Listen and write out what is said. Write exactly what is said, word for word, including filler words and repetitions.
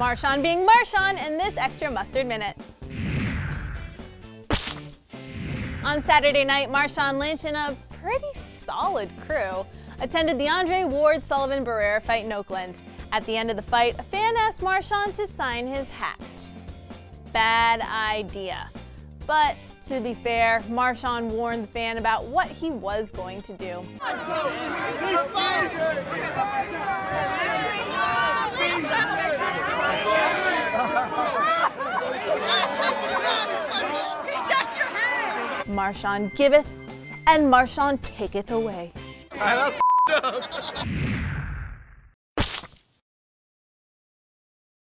Marshawn being Marshawn in this Extra Mustard Minute. On Saturday night, Marshawn Lynch and a pretty solid crew attended the Andre Ward-Sullivan-Barrera fight in Oakland. At the end of the fight, a fan asked Marshawn to sign his hat. Bad idea. But to be fair, Marshawn warned the fan about what he was going to do. Marshawn giveth, and Marshawn taketh away. All right, that's f***ed up.